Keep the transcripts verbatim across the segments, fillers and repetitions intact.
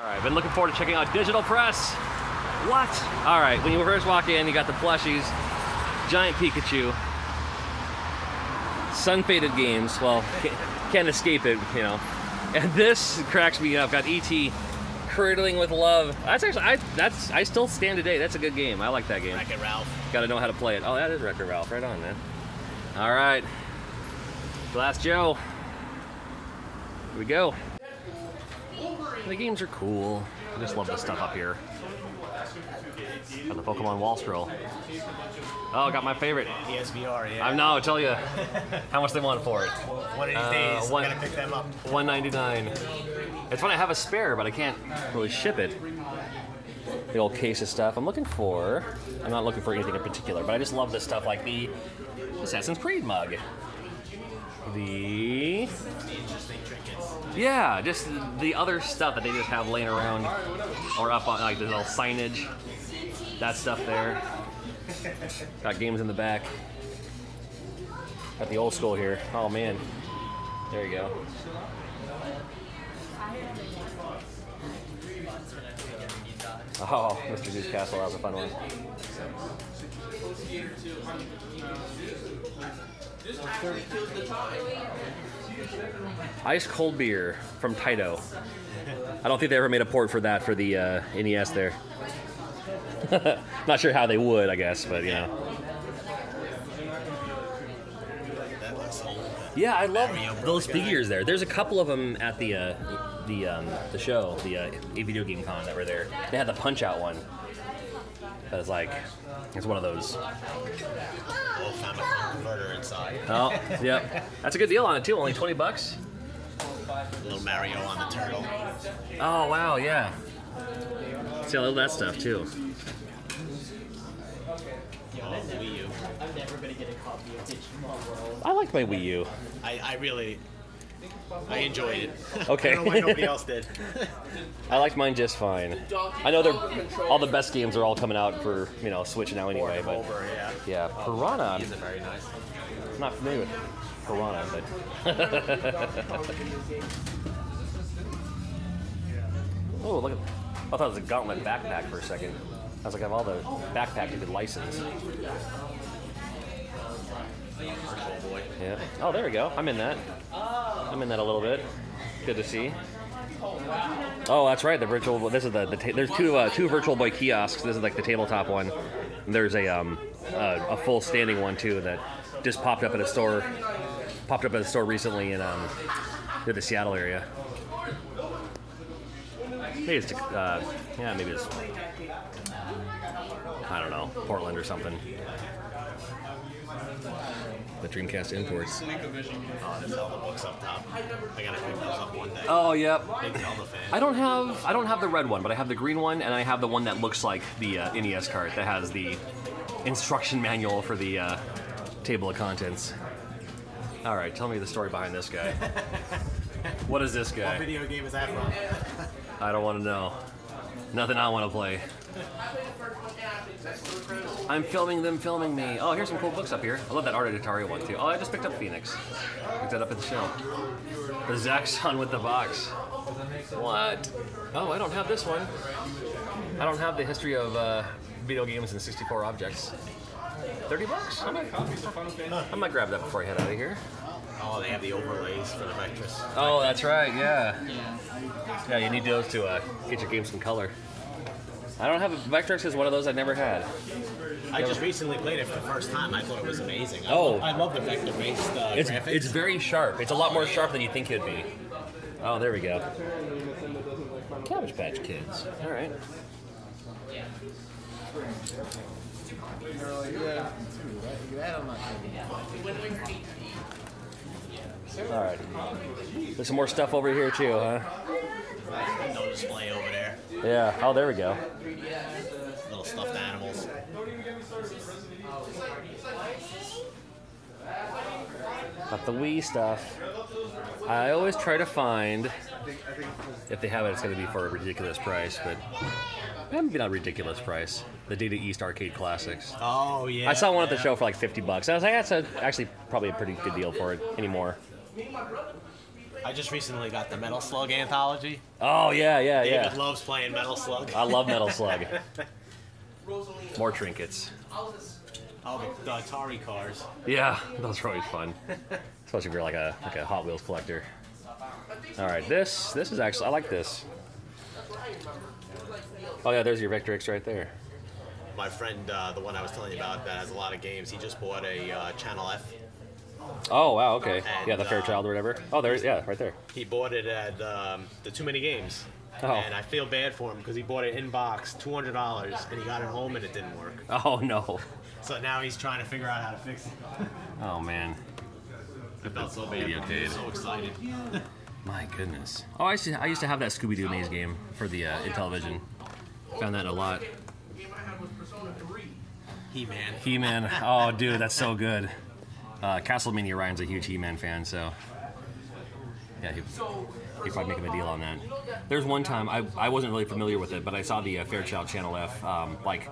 All right, been looking forward to checking out Digital Press. What? All right, when you first walk in, you got the plushies, giant Pikachu, sun-faded games. Well, can't, can't escape it, you know. And this cracks me up. Got E T curdling with love. That's actually, I that's I still stand today. That's a good game. I like that game. Wreck-It Ralph. Got to know how to play it. Oh, that is Wreck-It Ralph. Right on, man. All right, Glass Joe. Here we go. The games are cool. I just love the stuff up here. Got the Pokemon Wall Stroll. Oh, got my favorite. E S V R, yeah. I know, I'll tell you how much they want for it. One of these uh, days, one, I'm gonna pick them up. one ninety-nine. It's funny, I have a spare, but I can't really ship it. The old case of stuff. I'm looking for, I'm not looking for anything in particular, but I just love this stuff, like the Assassin's Creed mug. The... Yeah, just the other stuff that they just have laying around or up on, like the little signage, that stuff there. Got games in the back. Got the old school here. Oh man, there you go. Oh, Mister Deuce Castle, that was a fun one. Ice cold beer from Taito. I don't think they ever made a port for that for the uh, N E S there. Not sure how they would, I guess, but you know. Yeah, I love those figures there. There's a couple of them at the uh, the um, the show, the uh, a video game con that were there. They had the Punch-Out one. That was like, it's one of those. Converter inside. Oh, yep. That's a good deal on it too. Only twenty bucks. Little Mario on the turtle. Oh wow, yeah. See, I love that stuff too. Oh, the Wii U. I'm never gonna get a copy of Digimon World. I like my Wii U. I, I really, I enjoyed it. Okay. I don't know why nobody else did. I liked mine just fine. I know they're all the best games are all coming out for, you know, Switch now anyway, but yeah, Piranha. I'm not familiar with Piranha, but oh, look at that. I thought it was a gauntlet backpack for a second. I was like, I have all the backpacks you could license. Virtual Boy. Yeah. Oh, there we go. I'm in that. I'm in that a little bit. Good to see. Oh, that's right. The virtual. This is the. the ta there's two uh, two Virtual Boy kiosks. This is like the tabletop one. And there's a um a, a full standing one too that just popped up at a store. Popped up at a store recently in um near the Seattle area. Maybe it's uh yeah maybe it's I don't know Portland or something. The Dreamcast imports. Oh, there's all the books up top. I gotta pick those up one day. Oh, yep. I don't have I don't have the red one, but I have the green one, and I have the one that looks like the uh, N E S cart that has the instruction manual for the uh, table of contents. All right, tell me the story behind this guy. What is this guy? What video game is that from? I don't want to know. Nothing I want to play. I'm filming them filming me. Oh, here's some cool books up here. I love that Art of Atari one too. Oh, I just picked up Phoenix. Picked that up at the show. The Zaxxon with the box. What? Oh, I don't have this one. I don't have the history of uh, video games and sixty-four objects. thirty bucks? I might, I might grab that before I head out of here. Oh, they have the overlays for the Vectrex. Oh, that's right, yeah. Yeah, you need those to uh, get your game some color. I don't have a Vectrex is one of those I've never had. I never. Just recently played it for the first time. I thought it was amazing. I oh, love, I love the vector-based uh, it's, graphics. It's very sharp. It's a lot more sharp than you think it would be. Oh, there we go. Cabbage Patch Kids. All right. All right. There's some more stuff over here too, huh? No display over there. Yeah. Oh, there we go. Little stuffed animals. Got the Wii stuff. I always try to find, if they have it, it's going to be for a ridiculous price, but maybe not a ridiculous price. The Data East Arcade Classics. Oh yeah. I saw one yeah. at the show for like fifty bucks. I was like, that's a, actually probably a pretty good deal for it anymore. I just recently got the Metal Slug anthology. Oh, yeah, yeah, David yeah. David loves playing Metal Slug. I love Metal Slug. More trinkets. Oh, the Atari cars. Yeah, those are always fun. Especially if you're like a, like a Hot Wheels collector. All right, this, this is actually, I like this. Oh, yeah, there's your Vectrex right there. My friend, uh, the one I was telling you about that has a lot of games, he just bought a uh, Channel F. Oh, wow, okay. And, yeah, the Fairchild uh, or whatever. Oh, there's, yeah, right there. He bought it at um, the Too Many Games. Oh. And I feel bad for him because he bought it in box, two hundred dollars, and he got it home and it didn't work. Oh, no. So now he's trying to figure out how to fix it. Oh, man. I felt so bad. I was so excited. My goodness. Oh, I used to, I used to have that Scooby-Doo maze game for the uh, Intellivision. Found that a lot. He-Man. He-Man. Oh, dude, that's so good. Uh, Castlemania Ryan's a huge He-Man fan, so yeah, he'd, he'd probably make him a deal on that. There's one time, I, I wasn't really familiar with it, but I saw the uh, Fairchild Channel F, um, like,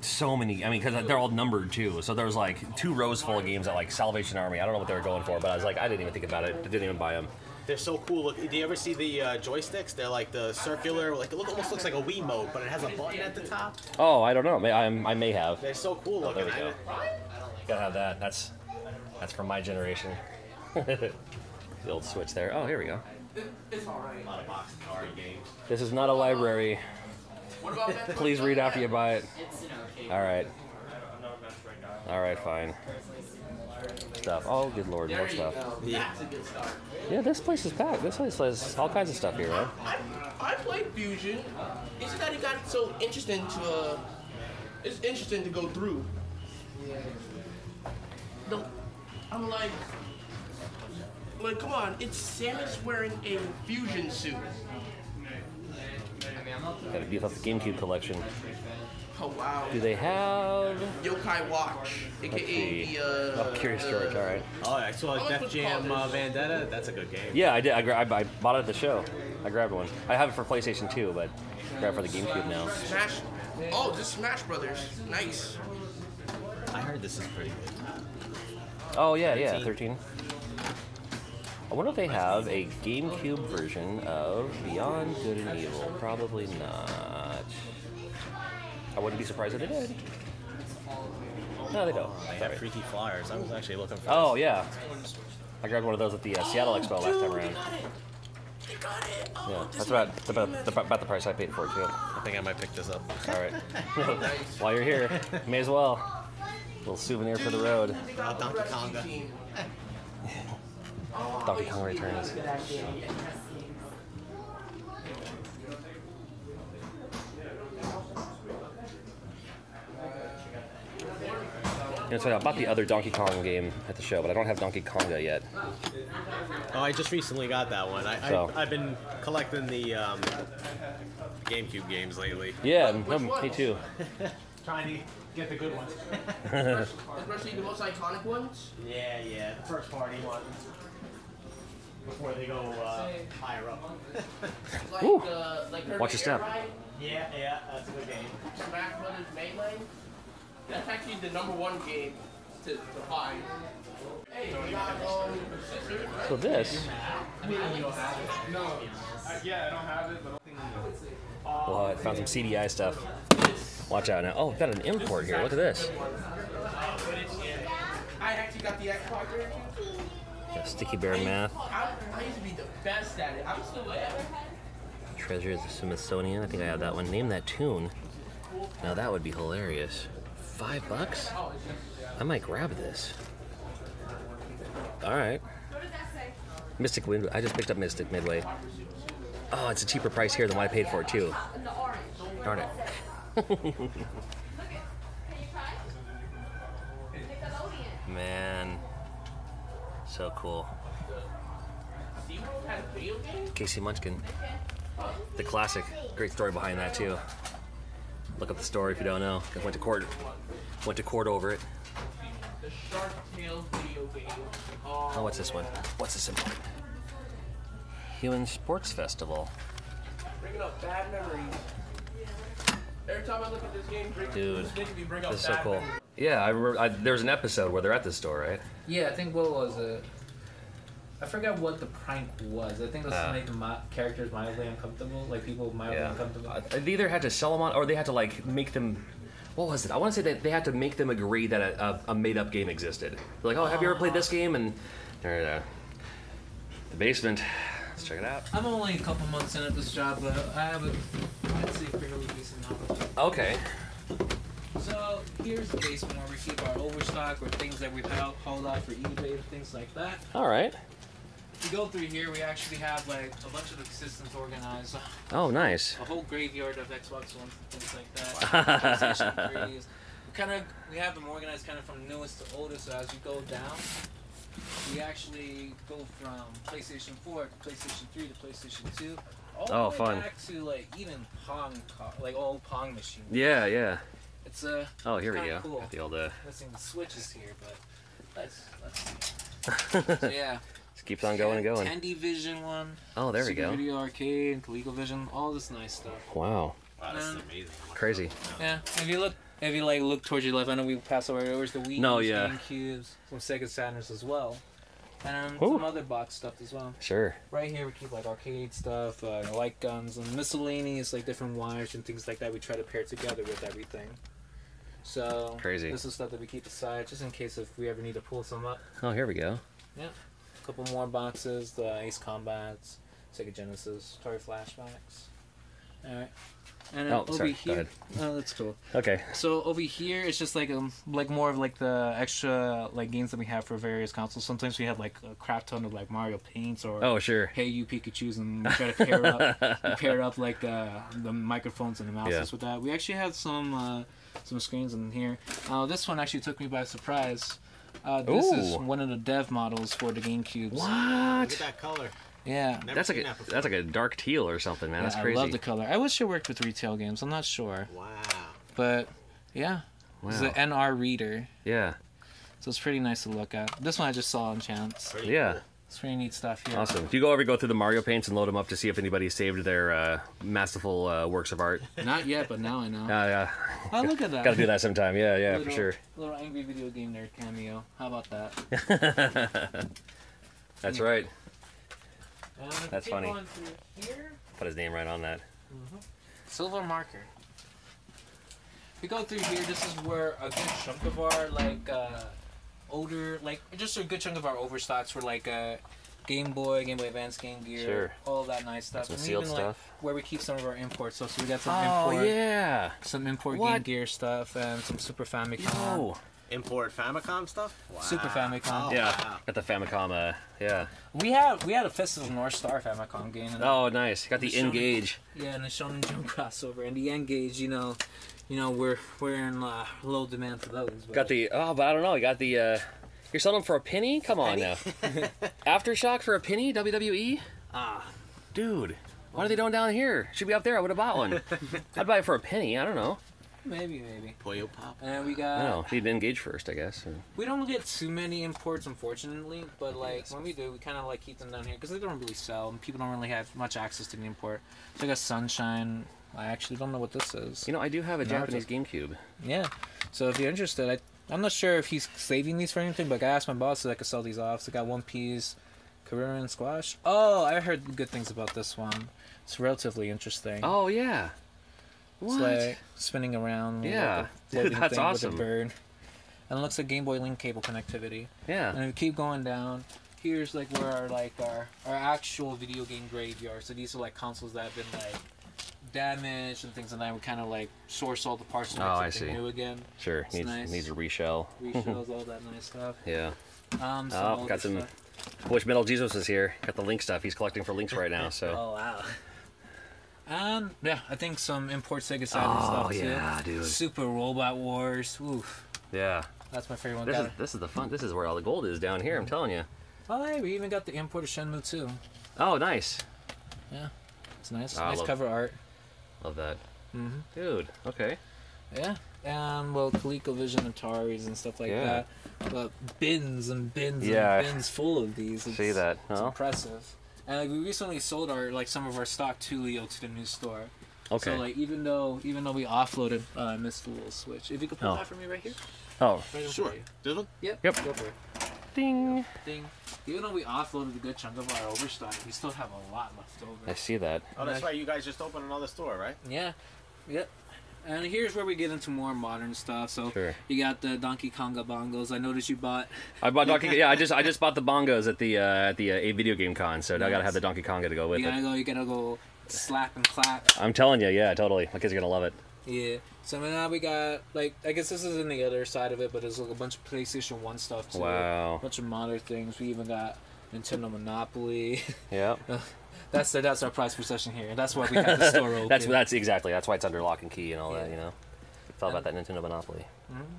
so many, I mean, because they're all numbered, too, so there was, like, two rows full of games at, like, Salvation Army. I don't know what they were going for, but I was like, I didn't even think about it. I didn't even buy them. They're so cool. Look, do you ever see the uh, joysticks? They're like the circular, like it look, almost looks like a Wiimote, but it has a button at the top. Oh, I don't know. I, I may have. They're so cool looking. Oh, there we go. Gotta have that. That's that's from my generation. The old Switch there. Oh, here we go. It's all right. A lot of box Atari games. This is not a library. What about that? Please read after you buy it. It's an arcade. All right. All right, fine. Stuff. Oh, good lord, more stuff. Yeah. Yeah, this place is packed. This place has all kinds of stuff here, right? I, I played Fusion. It's that it got so interesting to, uh, it's interesting to go through. The, I'm like, like, come on, it's Samus wearing a Fusion suit. Gotta beef up the GameCube collection. Oh, wow. Do they have Yokai Watch, aka the, uh, oh, Curious George, all right. Oh, I saw Def Jam uh, Vendetta. That's a good game. Yeah, I did. I, gra I bought it at the show. I grabbed one. I have it for PlayStation two, but I grabbed it for the GameCube now. Smash. Oh, this Smash Brothers. Nice. I heard this is pretty good. Oh, yeah, yeah, thirteen. I wonder if they have a GameCube version of Beyond Good and Evil. Probably not. I wouldn't be surprised if they did. No, they don't. Oh, they have freaky flyers. I was actually looking for Oh, this. Yeah. I grabbed one of those at the uh, Seattle oh, Expo last dude, time around. They got it. Oh, yeah, that's about, that's about, the, about the price I paid for it, too. I think I might pick this up. All right. While you're here, may as well. A little souvenir for the road. Uh, Donkey Konga. Donkey Kong Returns. You know, so I bought the other Donkey Kong game at the show, but I don't have Donkey Konga yet. Oh, I just recently got that one. I, so. I, I've been collecting the um, GameCube games lately. Yeah, um, me too. Trying to get the good ones. Especially the most iconic ones? Yeah, yeah, the first party ones. Before they go uh, higher up. Like, uh, like watch your step. Ride? Yeah, yeah, that's a good game. Smash Brothers Mainline? That's actually the number one game to, to buy. So this... Well, I found some C D I stuff. Watch out now. Oh, we've got an import here. Look at this. I actually got the Xbox version. Sticky Bear Math. I used to be the best at it. I'm still there. Treasures of the Smithsonian. I think I have that one. Name that tune. Now that would be hilarious. Five bucks? I might grab this. All right. Mystic Midway. I just picked up Mystic Midway. Oh, it's a cheaper price here than what I paid for it too. Darn it. Man, so cool. Casey Munchkin. The classic. Great story behind that too. Look up the story if you don't know. I went to court. Went to court over it. Oh, what's this one? What's this important? Human Sports Festival. Bringing up bad memories. Every time I look at this game, dude, this is so cool. Yeah, I remember. I, there was an episode where they're at this store, right? Yeah, I think what was it? I forgot what the prank was. I think it was uh, to make the characters mildly uncomfortable, like people mildly yeah. uncomfortable. Uh, they either had to sell them on, or they had to like make them. What was it? I want to say that they had to make them agree that a, a, a made-up game existed. They're like, oh, have uh, you ever played this game? And there, uh, the basement. Let's check it out. I'm only a couple months in at this job, but I have a. Let's see if we have a decent knowledge. Okay. So here's the basement where we keep our overstock or things that we've hauled out for eBay and things like that. All right. If you go through here, we actually have like a bunch of the systems organized. Oh, nice. A whole graveyard of Xbox Ones and things like that. PlayStation threes. We kind of we have them organized kind of from newest to oldest. So as you go down, we actually go from PlayStation four to PlayStation three to PlayStation two. All oh, the way fun. Back to like even Pong, like old Pong machines. Yeah, yeah. It's uh, oh, here it's we go. Cool. Got the old uh... missing the switches here, but let's let's. So, yeah. Just keeps on going and going. Tandy Vision one. Oh, there Super we go. Video Arcade and Coleco Vision, all this nice stuff. Wow. Wow, that's amazing. Crazy. Yeah. If you look, if you like look towards your left, I know we passed over. There was the Wii, no, yeah. GameCubes, some Sega Saturns as well, and um, some other box stuff as well. Sure. Right here we keep like arcade stuff, uh, light guns, and miscellaneous like different wires and things like that. We try to pair together with everything. So crazy. This is stuff that we keep aside just in case if we ever need to pull some up. Oh, here we go. Yeah. A couple more boxes, the Ace Combats, Sega Genesis, Atari Flashbacks. Alright. And then oh, over sorry. Here, oh, that's cool. Okay. So over here, it's just like um, like more of like the extra like games that we have for various consoles. Sometimes we have like a crap ton of like Mario Paints or oh sure, Hey You Pikachu's, and we try to pair up, we pair up like uh, the microphones and the mouses yeah. with that. We actually have some uh, some screens in here. Uh, this one actually took me by surprise. Uh, this Ooh. Is one of the dev models for the GameCubes. What? Uh, look at that color. Yeah. Never that's like a, that that's like a dark teal or something, man. Yeah, that's crazy. I love the color. I wish it worked with retail games. I'm not sure. Wow. But, yeah. Wow. This is an N R reader. Yeah. So it's pretty nice to look at. This one I just saw on chance. Pretty yeah. Cool. It's pretty neat stuff here. Awesome. Do you go over go through the Mario Paints and load them up to see if anybody saved their uh, masterful uh, works of art? Not yet, but now I know. Oh, uh, yeah. Oh, look at that. Gotta do that sometime. Yeah, yeah, little, for sure. Little Angry Video Game Nerd cameo. How about that? That's yeah. right. That's funny. Here. Put his name right on that. Mm-hmm. Silver marker. We go through here. This is where a good chunk of our like uh, older, like just a good chunk of our overstocks were like uh, Game Boy, Game Boy Advance, Game Gear, sure. all that nice stuff. Some and sealed even, stuff. Like, where we keep some of our imports. So, so we got some oh, import. yeah. Some import what? Game Gear stuff and some Super Famicom. Oh. Import Famicom stuff? Wow. Super Famicom. Oh, yeah. Wow. Got the Famicom, uh, yeah. We have we had a Festival North Star Famicom game. And oh, nice. Got the, the N-Gage. Yeah, and the Shonen Jump crossover. And the N-Gage, you know, you know, we're we're in uh, low demand for those. But. Got the oh, but I don't know. You got the uh, you're selling them for a penny? Come on penny? now. Aftershock for a penny? W W E? Ah, dude. What are they doing down here? Should be up there. I would have bought one. I'd buy it for a penny. I don't know. Maybe, maybe. Pollo Pop. And we got... No, he'd engage first, I guess. Or... We don't get too many imports, unfortunately, but, like, when we do, we kind of, like, keep them down here, because they don't really sell, and people don't really have much access to the import. So I got Sunshine. I actually don't know what this is. You know, I do have a Japanese GameCube. Yeah. So if you're interested, I, I'm not sure if he's saving these for anything, but I asked my boss if I could sell these off. So I got One Piece, Carrera and Squash. Oh, I heard good things about this one. It's relatively interesting. Oh, yeah. What? It's like spinning around. Yeah, like dude, that's awesome. With a bird. And it looks like Game Boy Link cable connectivity. Yeah. And we keep going down. Here's like where our like our our actual video game graveyard. So these are like consoles that have been like damaged and things like that. We kind of like source all the parts and oh, make something I see. new again. Sure. It's needs nice. needs a reshell. Reshells, all that nice stuff. Yeah. Um. So oh, got some. Stuff. I wish Metal Jesus is here. Got the Link stuff. He's collecting for Links right now. So. Oh wow. And yeah, I think some import Sega Saturn oh, stuff too. Oh yeah, dude. Super Robot Wars. Oof. Yeah. That's my favorite one. This is, this is the fun. This is where all the gold is down here. I'm telling you. Oh hey, we even got the import of Shenmue two. Oh nice. Yeah, it's nice. Oh, nice love, cover art. Love that. Mm-hmm. Dude. Okay. Yeah. And well, ColecoVision, Ataris, and stuff like yeah. that. But bins and bins yeah. and bins full of these. It's, see that? Huh? It's impressive. And like, we recently sold our like some of our stock to Leo to the new store. Okay. So like even though even though we offloaded uh, Miss Fool's Switch, if you could pull oh. that for me right here. Oh. Right sure. This one. Yep. Yep. Go for it. Ding. Ding. Even though we offloaded a good chunk of our overstock, we still have a lot left over. I see that. Oh, that's right. You guys just opened another store, right? Yeah. Yep. And here's where we get into more modern stuff. So sure. You got the Donkey Konga bongos. I noticed you bought. I bought Donkey. Yeah, I just I just bought the bongos at the uh, at the uh, a video game con. So yes. Now I gotta have the Donkey Konga to go with you gotta it. Go, you gotta go slap and clap. I'm telling you, yeah, totally. My kids are gonna love it. Yeah. So now we got, like, I guess this is in the other side of it, but there's like a bunch of PlayStation one stuff too. Wow. A bunch of modern things. We even got Nintendo Monopoly. Yeah. That's the, that's our prize possession here. That's why we have the store open. That's that's exactly. That's why it's under lock and key and all yeah. that. You know, it's all and, about that Nintendo Monopoly.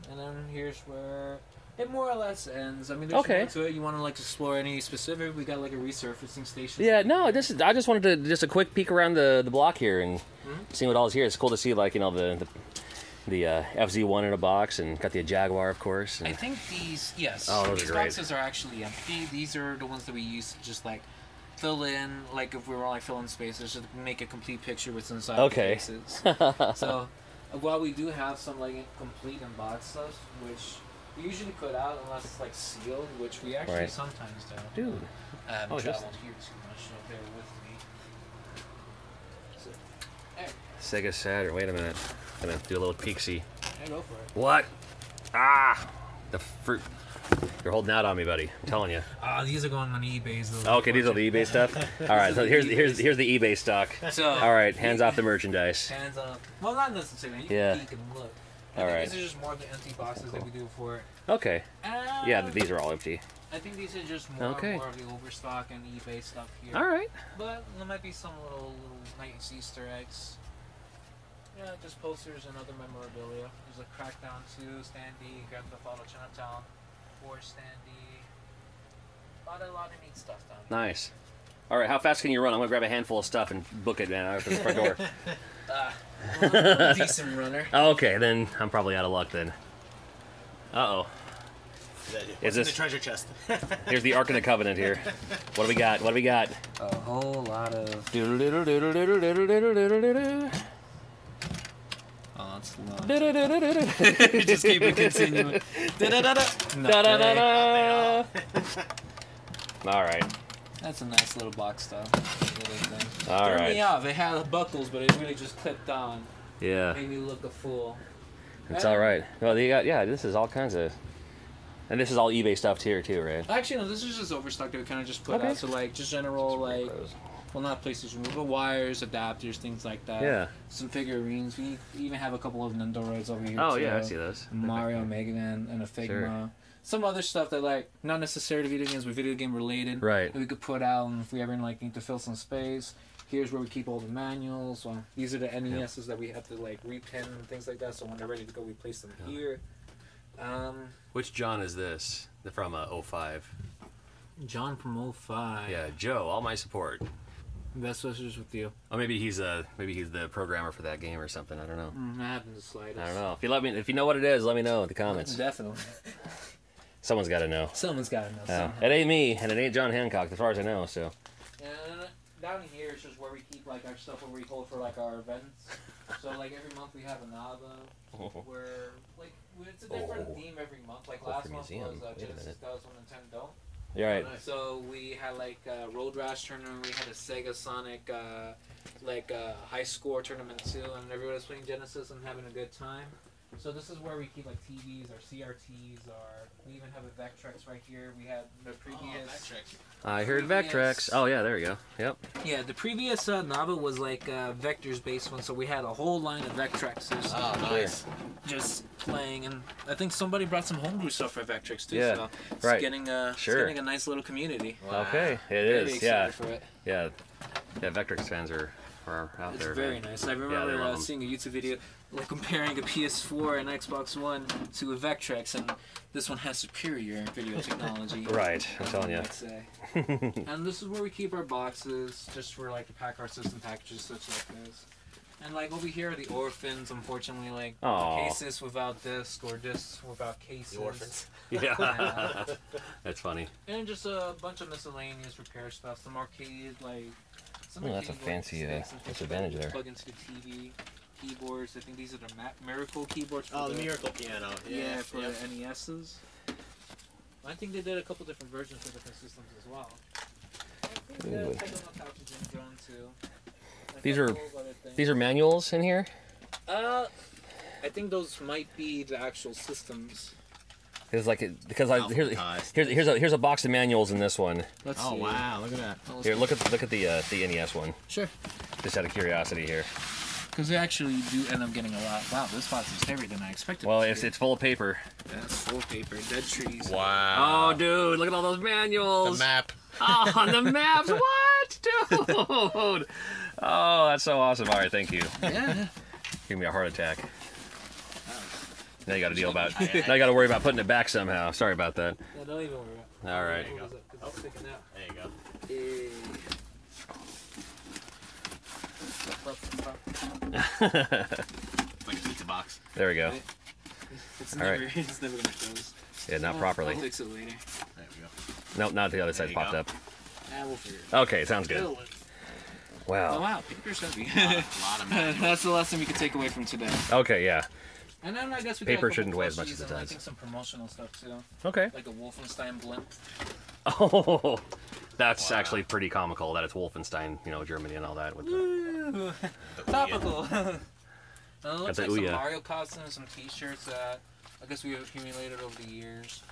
And then here's where it more or less ends. I mean, there's okay. more to it. You want to like explore any specific? We got like a resurfacing station. Yeah. No. This is. I just wanted to just a quick peek around the the block here and mm-hmm. see what all is here. It's cool to see like you know the. the The uh, F Z one in a box, and got the Jaguar, of course. And I think these, yes, oh, those these are great. boxes are actually empty. These are the ones that we use to just like fill in, like if we were like filling spaces, just make a complete picture what's inside. Okay. The boxes. So while we do have some like complete and box stuff, which we usually put out unless it's like sealed, which we actually right. sometimes do. Dude, um, oh, just I won't hear too much. So bear with me. So, there. Sega Saturn. Wait a minute. I'm gonna do a little peek-see. Yeah, go for it. What? Ah! The fruit. You're holding out on me, buddy. I'm telling you. Ah, uh, these are going on eBay. Oh, okay, these are the eBay stuff? All right, so here's, here's, here's the eBay stock. So, all right, hands off the merchandise. Hands off. Well, not necessarily. You can yeah. peek and look. All right. These are just more of the empty boxes cool. that we do for it. Okay. Um, yeah, these are all empty. I think these are just more, okay. more of the overstock and eBay stuff here. All right. But there might be some little, little nice Easter eggs. Yeah, just posters and other memorabilia. There's a Crackdown two, Standee, Grand Theft Auto Chinatown, four Standee. A lot, a lot of neat stuff down here. Nice. All right, how fast can you run? I'm going to grab a handful of stuff and book it, man, out of the front door. uh, well, I'm a decent runner. Oh, okay, then I'm probably out of luck then. Uh-oh. Is this in the treasure chest? Here's the Ark of the Covenant here. What do we got? What do we got? A whole lot of... Oh, it's long. You just keep it continuing. All right. That's a nice little box, though. Little All Threw right. me off. It had buckles, but it really just clipped on. Yeah. It made me look a fool. It's all right. Well, you got yeah. This is all kinds of, and this is all eBay stuff here too, right? Actually, no. This is just overstock that we kind of just put okay. out. So like, just general like. Pros. Well, not PlayStation, but wires, adapters, things like that. Yeah. Some figurines. We even have a couple of Nendoroids over here. Oh, too. Yeah, I see those. Mario, Mega Man, and a Figma. Sure. Some other stuff that, like, not necessarily video games, but video game related. Right. That we could put out, and if we ever, like, need to fill some space. Here's where we keep all the manuals. Well, these are the N E Ses yep. that we have to, like, repin and things like that, so when they're ready to go, we place them yeah. here. Um, Which John is this? They're from uh, oh five. John from oh five. Yeah, Joe, all my support. Best wishes with you. Oh, maybe he's uh maybe he's the programmer for that game or something. I don't know. Mm, that happens the slightest. I don't know. If you let me, if you know what it is, let me know in the comments. Definitely. Someone's got to know. Someone's got to know. Uh, it ain't me, and it ain't John Hancock, as far as I know. So. And down here is just where we keep like our stuff, where we hold for like our events. So like every month we have a Nava, oh. where like it's a different oh. theme every month. Like oh, last month museum. was uh, Genesis two thousand Nintendo. You're right. So we had like a Road Rash tournament, we had a Sega Sonic uh, like uh, high score tournament too, and everyone was playing Genesis and having a good time. So this is where we keep like T Vs, our C R Ts, our we even have a Vectrex right here. We had the previous. Oh, Vectrex. I heard Vectrex. Oh yeah, there we go. Yep. Yeah, the previous uh, Nava was like uh, Vectors based one, so we had a whole line of Vectrexes. Oh, nice. Just playing, and I think somebody brought some homebrew stuff for Vectrex too. Yeah, so it's right. Getting a, sure. It's getting a nice little community. Wow. Okay, it Very is. Yeah. For it. Yeah. Yeah, Vectrex fans are. Out it's there, very man. nice. I remember yeah, uh, seeing a YouTube video like comparing a P S four and Xbox One to a Vectrex, and this one has superior video technology. Right, I'm telling you. I'd say. And this is where we keep our boxes, just for like to pack our system packages, such like this. And like over here are the orphans, unfortunately, like Aww. cases without disc or discs without cases. The orphans. Yeah. uh, That's funny. And just a bunch of miscellaneous repair stuff, some arcade like. Some oh, that's a fancy uh, disadvantage there. Plug into the T V, keyboards. I think these are the Ma Miracle keyboards. For oh, the, the Miracle piano. Yeah, yeah for yeah. the N E Ses. I think they did a couple different versions for different systems as well. I think they did a couple of cartridges in Drone too. These are these are manuals in here? Uh, I think those might be the actual systems. It's like it, because I here's here's here's a here's a box of manuals in this one. Let's oh see. Wow, look at that. Here, look at the, look at the uh, the N E S one. Sure. Just out of curiosity here. Because they actually do end up getting a lot. Wow, this box is heavier than I expected. Well, it's it's full of paper. Yeah, it's full of paper. Dead trees. Wow. Oh, dude, look at all those manuals. The map. Oh, the maps. What, dude? Oh, that's so awesome. All right, thank you. Yeah. Give me a heart attack. Now you got to deal about. Now you got to worry about putting it back somehow. Sorry about that. No, don't even worry about it. All right. There you go. Oh, there you go. It's like a pizza box. There we go. It's never, all right. It's never gonna close. Yeah, not oh, properly. I'll fix it later. There we go. Nope, not the other side popped go. up. Nah, we'll figure it out. Okay, sounds good. It'll wow. Oh, wow, paper's heavy. That's the lesson we could take away from today. Okay, yeah. And then I guess we paper shouldn't weigh as much as it does. I think some promotional stuff too. Okay. Like a Wolfenstein blimp. Oh, that's wow. actually pretty comical that it's Wolfenstein, you know, Germany and all that. With the, the topical. It looks like some Mario costumes, some T-shirts that I guess we have accumulated over the years.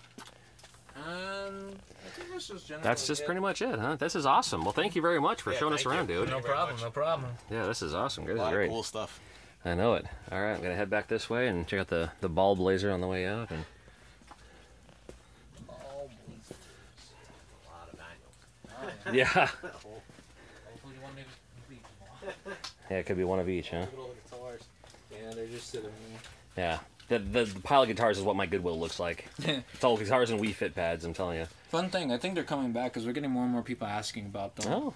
Um, I think that's just generally That's just it. pretty much it, huh? This is awesome. Well, thank you very much for yeah, showing us around, you. dude. No problem. No problem. Yeah, this is awesome. This a lot is great. Of cool stuff. I know it. All right, I'm gonna head back this way and check out the the ball blazer on the way out. And ball blazers. A lot of manuals. Oh, yeah. yeah. Hopefully one maybe complete them all. Yeah, it could be one of each, huh? Yeah, they're just sitting there. Yeah. The, the, the pile of guitars is what my Goodwill looks like. It's all guitars and Wii Fit pads, I'm telling you. Fun thing, I think they're coming back because we're getting more and more people asking about them. Oh,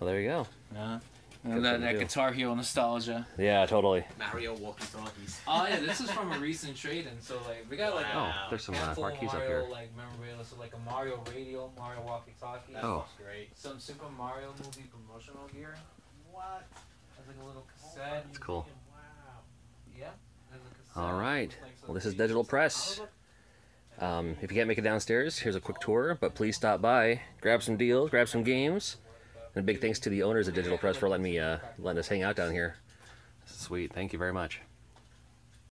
well, there you go. Yeah. And that, that Guitar Hero nostalgia. Yeah, totally. Mario walkie-talkies. Oh yeah, this is from a recent trade-in. So like, we got like wow. a there's some handful uh, of Mario up like memorabilia. So like a Mario radio, Mario walkie-talkie. That oh, great. Some Super Mario movie promotional gear. What? That's like a little cassette. That's cool. Wow. Yeah. All right. Well, this is Digital Press. Um, if you can't make it downstairs, here's a quick tour, but please stop by, grab some deals, grab some games, and a big thanks to the owners of Digital Press for letting me uh, letting us hang out down here. This is sweet. Thank you very much.